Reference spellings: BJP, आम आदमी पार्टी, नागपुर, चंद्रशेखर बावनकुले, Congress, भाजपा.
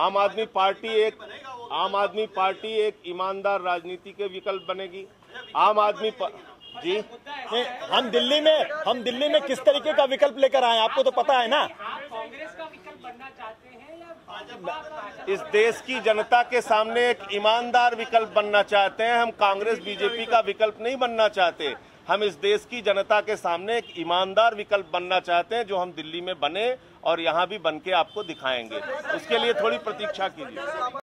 आम आदमी पार्टी एक ईमानदार राजनीति के विकल्प बनेगी। आम आदमी जी हम दिल्ली में किस तरीके का विकल्प लेकर आए आपको तो पता है ना। कांग्रेस का विकल्प बनना चाहते हैं या इस देश की जनता के सामने एक ईमानदार विकल्प बनना चाहते हैं। हम कांग्रेस बीजेपी का विकल्प नहीं बनना चाहते, हम इस देश की जनता के सामने एक ईमानदार विकल्प बनना चाहते हैं, जो हम दिल्ली में बने और यहाँ भी बन के आपको दिखाएंगे। उसके लिए थोड़ी प्रतीक्षा कीजिए।